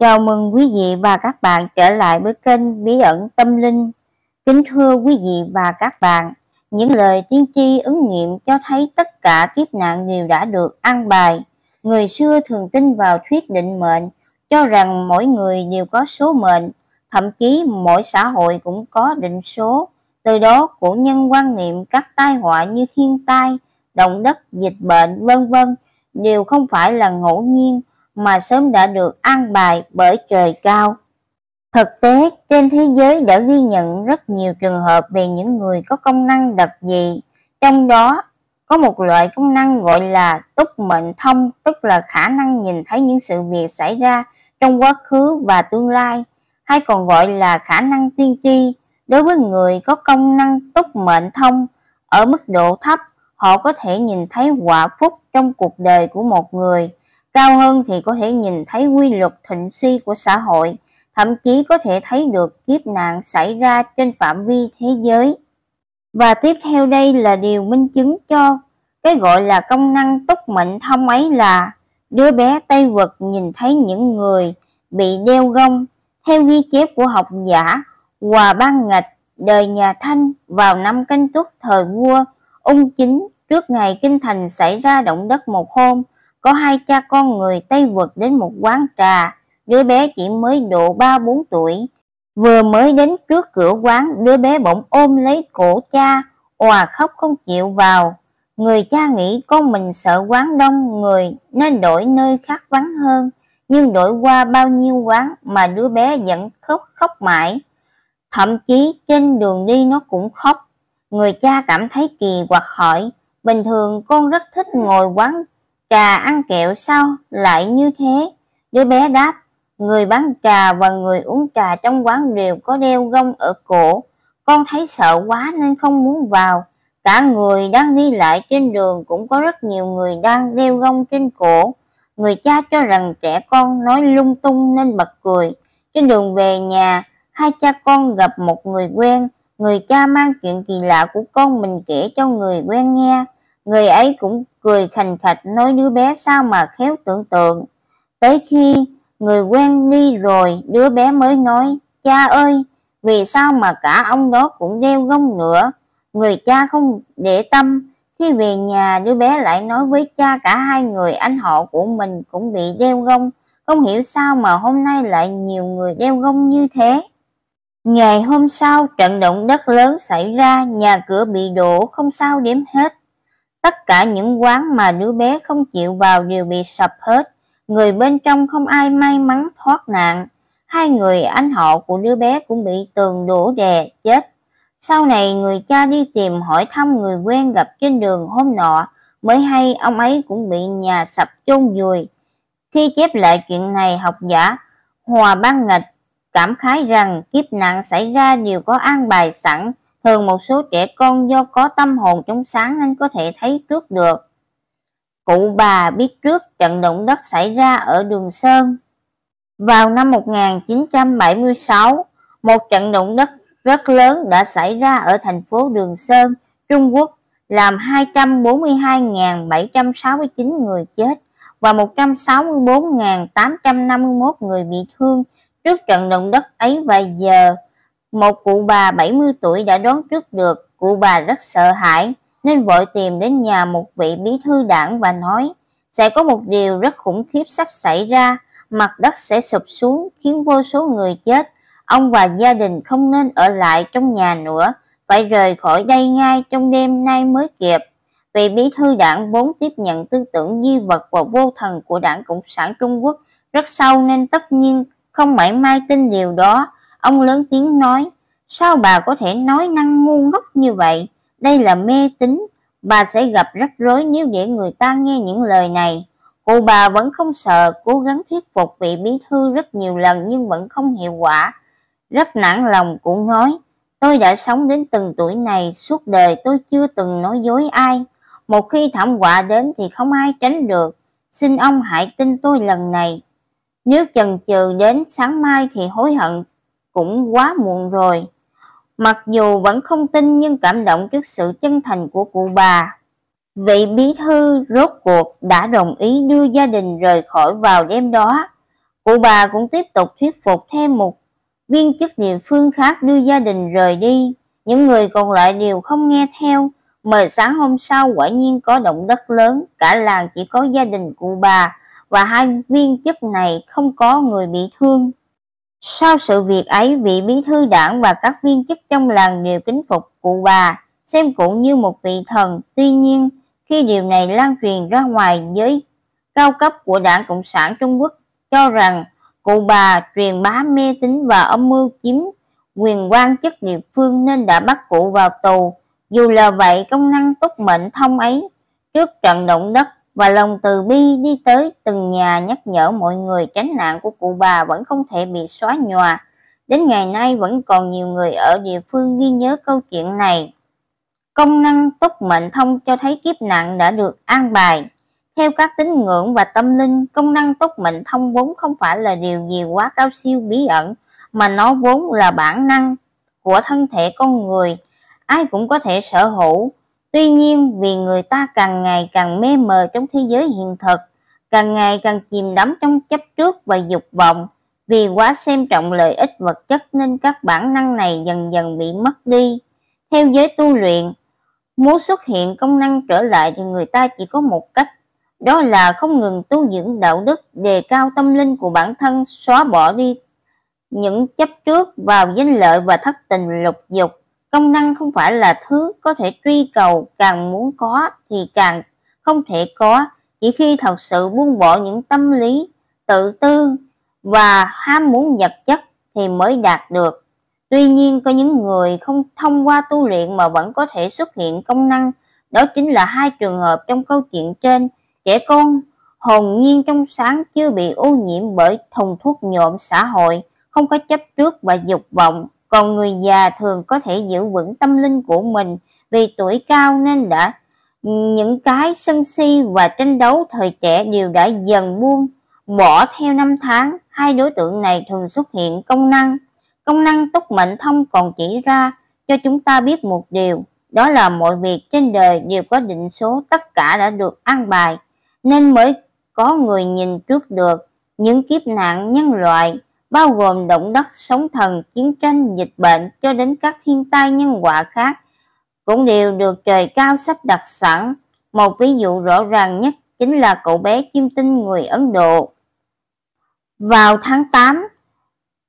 Chào mừng quý vị và các bạn trở lại với kênh Bí Ẩn Tâm Linh. Kính thưa quý vị và các bạn, những lời tiên tri ứng nghiệm cho thấy tất cả kiếp nạn đều đã được an bài. Người xưa thường tin vào thuyết định mệnh, cho rằng mỗi người đều có số mệnh, thậm chí mỗi xã hội cũng có định số. Từ đó, cổ nhân quan niệm các tai họa như thiên tai, động đất, dịch bệnh, vân vân đều không phải là ngẫu nhiên, mà sớm đã được an bài bởi trời cao. Thực tế, trên thế giới đã ghi nhận rất nhiều trường hợp về những người có công năng đặc dị. Trong đó, có một loại công năng gọi là túc mệnh thông, tức là khả năng nhìn thấy những sự việc xảy ra trong quá khứ và tương lai, hay còn gọi là khả năng tiên tri. Đối với người có công năng túc mệnh thông, ở mức độ thấp, họ có thể nhìn thấy họa phúc trong cuộc đời của một người. Cao hơn thì có thể nhìn thấy quy luật thịnh suy của xã hội, thậm chí có thể thấy được kiếp nạn xảy ra trên phạm vi thế giới. Và tiếp theo đây là điều minh chứng cho cái gọi là công năng túc mệnh thông ấy là đứa bé Tây Vực nhìn thấy những người bị đeo gông. Theo ghi chép của học giả Hòa Ban Nghịch đời nhà Thanh, vào năm Canh Tuất thời vua Ung Chính, trước ngày kinh thành xảy ra động đất một hôm, có hai cha con người Tây Vực đến một quán trà. Đứa bé chỉ mới độ 3-4 tuổi. Vừa mới đến trước cửa quán, đứa bé bỗng ôm lấy cổ cha, òa khóc không chịu vào. Người cha nghĩ con mình sợ quán đông người nên đổi nơi khác vắng hơn, nhưng đổi qua bao nhiêu quán mà đứa bé vẫn khóc mãi. Thậm chí trên đường đi nó cũng khóc. Người cha cảm thấy kỳ quặc hỏi, bình thường con rất thích ngồi quán trà ăn kẹo, sao lại như thế? Đứa bé đáp, người bán trà và người uống trà trong quán đều có đeo gông ở cổ. Con thấy sợ quá nên không muốn vào. Cả người đang đi lại trên đường cũng có rất nhiều người đang đeo gông trên cổ. Người cha cho rằng trẻ con nói lung tung nên bật cười. Trên đường về nhà, hai cha con gặp một người quen. Người cha mang chuyện kỳ lạ của con mình kể cho người quen nghe. Người ấy cũng cười khành khạch nói đứa bé sao mà khéo tưởng tượng. Tới khi người quen đi rồi, đứa bé mới nói, cha ơi, vì sao mà cả ông đó cũng đeo gông nữa? Người cha không để tâm. Khi về nhà, đứa bé lại nói với cha cả hai người anh họ của mình cũng bị đeo gông. Không hiểu sao mà hôm nay lại nhiều người đeo gông như thế. Ngày hôm sau, trận động đất lớn xảy ra, nhà cửa bị đổ, không sao đếm hết. Tất cả những quán mà đứa bé không chịu vào đều bị sập hết. Người bên trong không ai may mắn thoát nạn. Hai người anh họ của đứa bé cũng bị tường đổ đè chết. Sau này người cha đi tìm hỏi thăm người quen gặp trên đường hôm nọ, mới hay ông ấy cũng bị nhà sập chôn vùi. Khi chép lại chuyện này, học giả Hòa Ban Nghịch cảm khái rằng kiếp nạn xảy ra đều có an bài sẵn. Thường một số trẻ con do có tâm hồn trong sáng nên có thể thấy trước được. Cụ bà biết trước trận động đất xảy ra ở Đường Sơn. Vào năm 1976, một trận động đất rất lớn đã xảy ra ở thành phố Đường Sơn, Trung Quốc, làm 242.769 người chết và 164.851 người bị thương. Trước trận động đất ấy vài giờ, một cụ bà 70 tuổi đã đoán trước được. Cụ bà rất sợ hãi nên vội tìm đến nhà một vị bí thư đảng và nói, sẽ có một điều rất khủng khiếp sắp xảy ra. Mặt đất sẽ sụp xuống khiến vô số người chết. Ông và gia đình không nên ở lại trong nhà nữa, phải rời khỏi đây ngay trong đêm nay mới kịp. Vị bí thư đảng vốn tiếp nhận tư tưởng duy vật và vô thần của Đảng Cộng sản Trung Quốc rất sâu nên tất nhiên không mảy may tin điều đó. Ông lớn tiếng nói, sao bà có thể nói năng ngu ngốc như vậy? Đây là mê tín, bà sẽ gặp rắc rối nếu để người ta nghe những lời này. Cụ bà vẫn không sợ, cố gắng thuyết phục vị bí thư rất nhiều lần nhưng vẫn không hiệu quả. Rất nản lòng cụ nói, tôi đã sống đến từng tuổi này, suốt đời tôi chưa từng nói dối ai. Một khi thảm họa đến thì không ai tránh được, xin ông hãy tin tôi lần này. Nếu chần chừ đến sáng mai thì hối hận cũng quá muộn rồi. Mặc dù vẫn không tin nhưng cảm động trước sự chân thành của cụ bà, vị bí thư rốt cuộc đã đồng ý đưa gia đình rời khỏi vào đêm đó. Cụ bà cũng tiếp tục thuyết phục thêm một viên chức địa phương khác đưa gia đình rời đi. Những người còn lại đều không nghe theo. Mời sáng hôm sau quả nhiên có động đất lớn. Cả làng chỉ có gia đình cụ bà và hai viên chức này không có người bị thương. Sau sự việc ấy, vị bí thư đảng và các viên chức trong làng đều kính phục cụ bà, xem cụ như một vị thần. Tuy nhiên, khi điều này lan truyền ra ngoài, giới cao cấp của đảng Cộng sản Trung Quốc cho rằng cụ bà truyền bá mê tín và âm mưu chiếm quyền quan chức địa phương nên đã bắt cụ vào tù. Dù là vậy, công năng túc mệnh thông ấy trước trận động đất và lòng từ bi đi tới từng nhà nhắc nhở mọi người tránh nạn của cụ bà vẫn không thể bị xóa nhòa. Đến ngày nay vẫn còn nhiều người ở địa phương ghi nhớ câu chuyện này. Công năng túc mệnh thông cho thấy kiếp nạn đã được an bài. Theo các tín ngưỡng và tâm linh, công năng túc mệnh thông vốn không phải là điều gì quá cao siêu bí ẩn, mà nó vốn là bản năng của thân thể con người, ai cũng có thể sở hữu. Tuy nhiên, vì người ta càng ngày càng mê mờ trong thế giới hiện thực, càng ngày càng chìm đắm trong chấp trước và dục vọng, vì quá xem trọng lợi ích vật chất nên các bản năng này dần dần bị mất đi. Theo giới tu luyện, muốn xuất hiện công năng trở lại thì người ta chỉ có một cách, đó là không ngừng tu dưỡng đạo đức, đề cao tâm linh của bản thân, xóa bỏ đi những chấp trước vào danh lợi và thất tình lục dục. Công năng không phải là thứ có thể truy cầu, càng muốn có thì càng không thể có. Chỉ khi thật sự buông bỏ những tâm lý tự tư và ham muốn vật chất thì mới đạt được. Tuy nhiên, có những người không thông qua tu luyện mà vẫn có thể xuất hiện công năng. Đó chính là hai trường hợp trong câu chuyện trên. Trẻ con hồn nhiên trong sáng chưa bị ô nhiễm bởi thùng thuốc nhuộm xã hội, không có chấp trước và dục vọng. Còn người già thường có thể giữ vững tâm linh của mình, vì tuổi cao nên đã những cái sân si và tranh đấu thời trẻ đều đã dần buông bỏ theo năm tháng. Hai đối tượng này thường xuất hiện công năng. Công năng túc mệnh thông còn chỉ ra cho chúng ta biết một điều, đó là mọi việc trên đời đều có định số, tất cả đã được an bài nên mới có người nhìn trước được những kiếp nạn nhân loại, bao gồm động đất, sóng thần, chiến tranh, dịch bệnh cho đến các thiên tai nhân họa khác, cũng đều được trời cao sắp đặt sẵn. Một ví dụ rõ ràng nhất chính là cậu bé chiêm tinh người Ấn Độ. Vào tháng 8,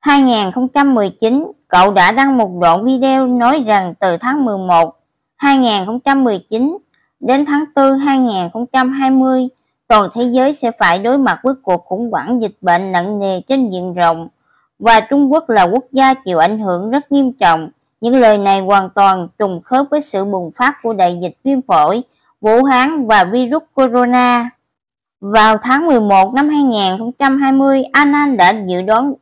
2019, cậu đã đăng một đoạn video nói rằng từ tháng 11, 2019 đến tháng 4, 2020, toàn thế giới sẽ phải đối mặt với cuộc khủng hoảng dịch bệnh nặng nề trên diện rộng và Trung Quốc là quốc gia chịu ảnh hưởng rất nghiêm trọng. Những lời này hoàn toàn trùng khớp với sự bùng phát của đại dịch viêm phổi Vũ Hán và virus corona. Vào tháng 11 năm 2020, Anand đã dự đoán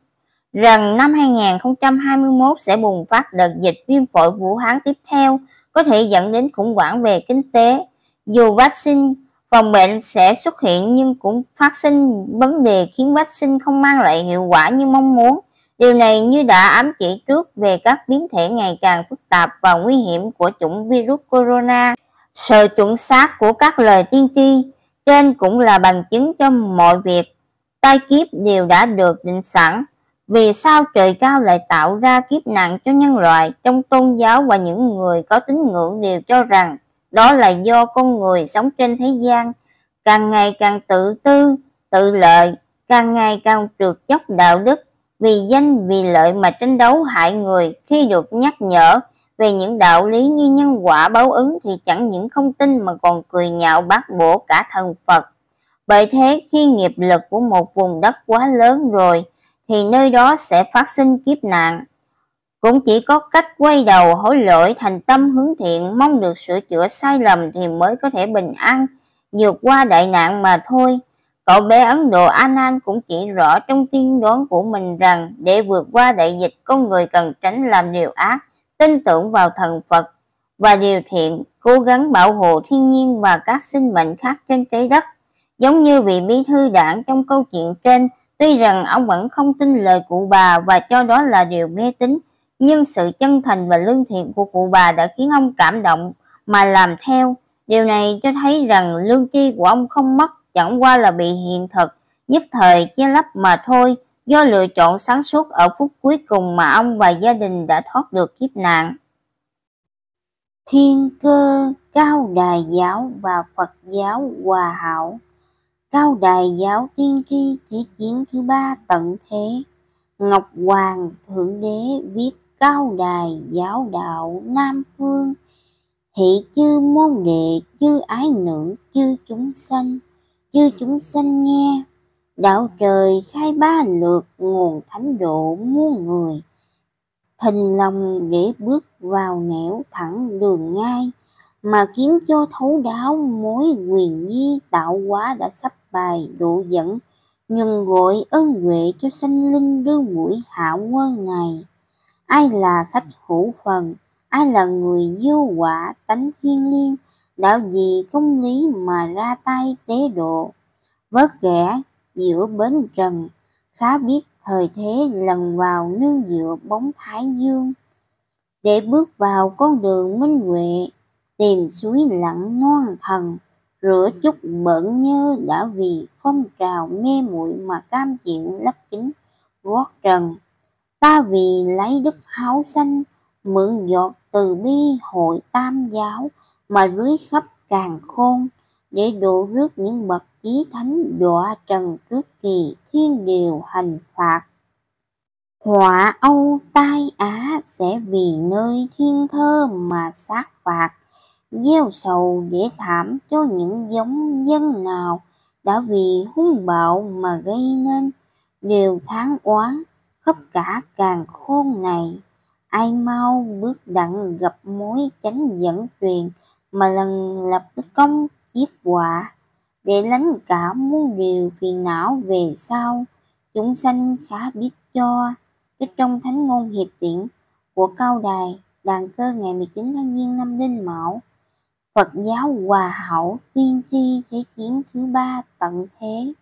rằng năm 2021 sẽ bùng phát đợt dịch viêm phổi Vũ Hán tiếp theo, có thể dẫn đến khủng hoảng về kinh tế. Dù vaccine phòng bệnh sẽ xuất hiện nhưng cũng phát sinh vấn đề khiến vaccine không mang lại hiệu quả như mong muốn. Điều này như đã ám chỉ trước về các biến thể ngày càng phức tạp và nguy hiểm của chủng virus corona. Sự chuẩn xác của các lời tiên tri trên cũng là bằng chứng cho mọi việc tai kiếp đều đã được định sẵn. Vì sao trời cao lại tạo ra kiếp nạn cho nhân loại? Trong tôn giáo và những người có tín ngưỡng đều cho rằng đó là do con người sống trên thế gian càng ngày càng tự tư, tự lợi, càng ngày càng trượt dốc đạo đức, vì danh vì lợi mà tranh đấu hại người. Khi được nhắc nhở về những đạo lý như nhân quả báo ứng thì chẳng những không tin mà còn cười nhạo bác bỏ cả thần Phật. Bởi thế, khi nghiệp lực của một vùng đất quá lớn rồi thì nơi đó sẽ phát sinh kiếp nạn. Cũng chỉ có cách quay đầu hối lỗi, thành tâm hướng thiện, mong được sửa chữa sai lầm thì mới có thể bình an vượt qua đại nạn mà thôi. Cậu bé Ấn Độ Anand cũng chỉ rõ trong tiên đoán của mình rằng để vượt qua đại dịch, con người cần tránh làm điều ác, tin tưởng vào thần Phật và điều thiện, cố gắng bảo hộ thiên nhiên và các sinh mệnh khác trên trái đất. Giống như vị bí thư đảng trong câu chuyện trên, tuy rằng ông vẫn không tin lời cụ bà và cho đó là điều mê tín, nhưng sự chân thành và lương thiện của cụ bà đã khiến ông cảm động mà làm theo. Điều này cho thấy rằng lương tri của ông không mất, chẳng qua là bị hiện thực nhất thời che lấp mà thôi, do lựa chọn sáng suốt ở phút cuối cùng mà ông và gia đình đã thoát được kiếp nạn. Thiên cơ Cao Đài giáo và Phật giáo Hòa Hảo. Cao Đài giáo tiên tri chỉ chiến thứ ba tận thế. Ngọc Hoàng Thượng Đế viết Cao Đài giáo đạo Nam Phương, hỷ chư môn đệ, chư ái nữ, chư chúng sanh. Chư chúng sanh nghe, đạo trời khai ba lượt nguồn thánh độ muôn người. Thình lòng để bước vào nẻo thẳng đường ngay, mà kiếm cho thấu đáo mối quyền di tạo hóa đã sắp bài độ dẫn, nhường gọi ơn huệ cho sanh linh đương mũi hảo quân này. Ai là khách hữu phần, ai là người vô quả tánh thiên liêng, đạo gì công lý mà ra tay tế độ. Vớt kẻ giữa bến trần, khá biết thời thế lần vào nương dựa bóng thái dương. Để bước vào con đường minh huệ, tìm suối lặng non thần, rửa chút bẩn nhơ đã vì phong trào mê muội mà cam chịu lấp kính gót trần. Ta vì lấy đức háo xanh, mượn giọt từ bi hội tam giáo mà rưới khắp càn khôn, để đổ rước những bậc chí thánh đọa trần trước kỳ thiên điều hành phạt. Họa Âu tai Á sẽ vì nơi thiên thơ mà sát phạt, gieo sầu để thảm cho những giống dân nào đã vì hung bạo mà gây nên đều tháng oán khắp cả càn khôn này. Ai mau bước đặng gặp mối chánh dẫn truyền mà lần lập công chiết quả, để lánh cả muôn điều phiền não về sau. Chúng sanh khá biết cho. Trích trong Thánh ngôn hiệp tiện của Cao Đài Đàn Cơ ngày 19 tháng Giêng năm Đinh Mão. Phật giáo Hòa Hảo tiên tri thế chiến thứ ba tận thế.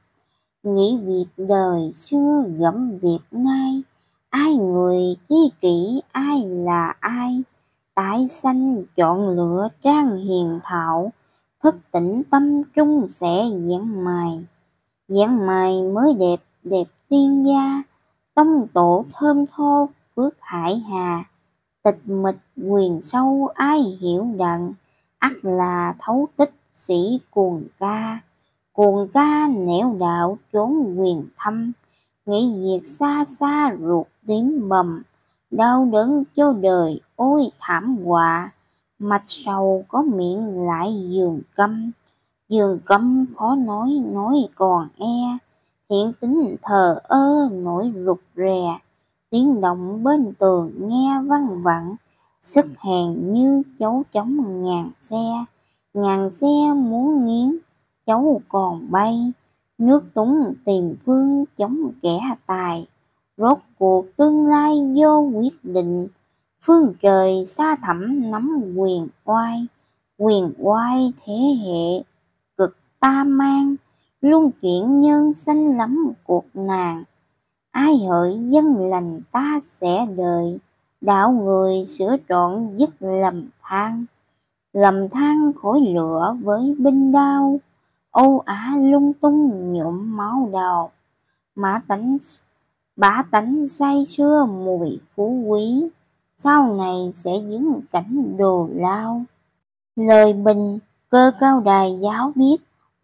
Nghĩ việc đời xưa gẫm việc nay, ai người chi kỷ ai là ai. Tái sanh chọn lựa trang hiền thảo, thức tỉnh tâm trung sẽ giảng mài mới đẹp đẹp tiên gia. Tông tổ thơm tho phước hải hà, tịch mịch quyền sâu ai hiểu đặng. Ắt là thấu tích sĩ cuồng ca nẻo đạo trốn quyền thâm. Nghĩ việc xa xa ruột tím bầm, đau đớn cho đời ôi thảm họa. Mạch sầu có miệng lại giường câm khó nói còn e. Thiện tính thờ ơ nổi rụt rè, tiếng động bên tường nghe văng vẳng. Sức hèn như cháu chống ngàn xe muốn nghiến cháu còn bay. Nước túng tìm phương chống kẻ tài, rốt cuộc tương lai do quyết định. Phương trời xa thẳm nắm quyền oai thế hệ cực ta mang. Luôn chuyển nhân sanh lắm cuộc nàng, ai hỡi dân lành ta sẽ đợi. Đạo người sửa trọn dứt lầm than khối lửa với binh đao. Âu Á lung tung nhuộm máu đào, bá tánh say sưa mùi phú quý. Sau này sẽ dính cảnh đồ lao. Lời bình cơ Cao Đài giáo viết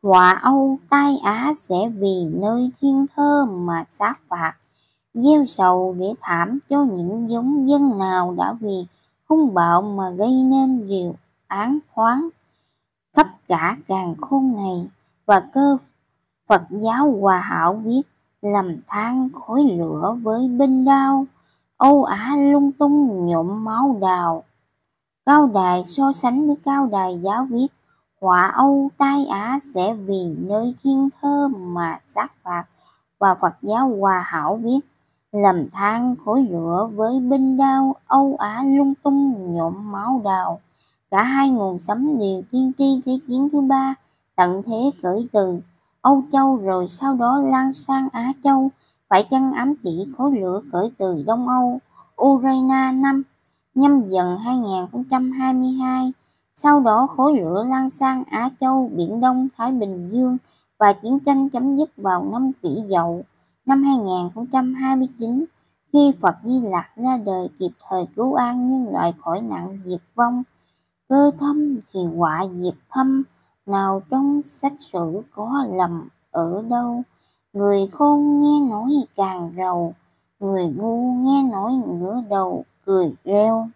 Họa Âu tai Á sẽ vì nơi thiên thơ mà sát phạt, gieo sầu để thảm cho những giống dân nào đã vì hung bạo mà gây nên điều án khoáng khắp cả càn khôn này. Và cơ Phật giáo Hòa Hảo viết lầm than khối lửa với binh đao. Âu Á lung tung nhuộm máu đào. Cao Đài so sánh với Cao Đài giáo viết Họa Âu tai Á sẽ vì nơi thiên thơ mà sát phạt, và Phật giáo Hòa Hảo viết lầm than khối lửa với binh đao. Âu Á lung tung nhuộm máu đào. Cả hai nguồn sấm đều tiên tri thế chiến thứ ba tận thế khởi từ Âu Châu rồi sau đó lan sang Á Châu. Phải chăng ám chỉ khối lửa khởi từ Đông Âu Urena năm Nhâm Dần 2022, sau đó khối lửa lan sang Á Châu, Biển Đông, Thái Bình Dương và chiến tranh chấm dứt vào năm Kỷ Dậu, năm 2029, khi Phật Di Lặc ra đời kịp thời cứu an nhân loại khỏi nạn diệt vong. Cơ thâm thì họa diệt thâm, nào trong sách sử có lầm ở đâu. Người khôn nghe nói càng rầu, người ngu nghe nói ngửa đầu cười reo.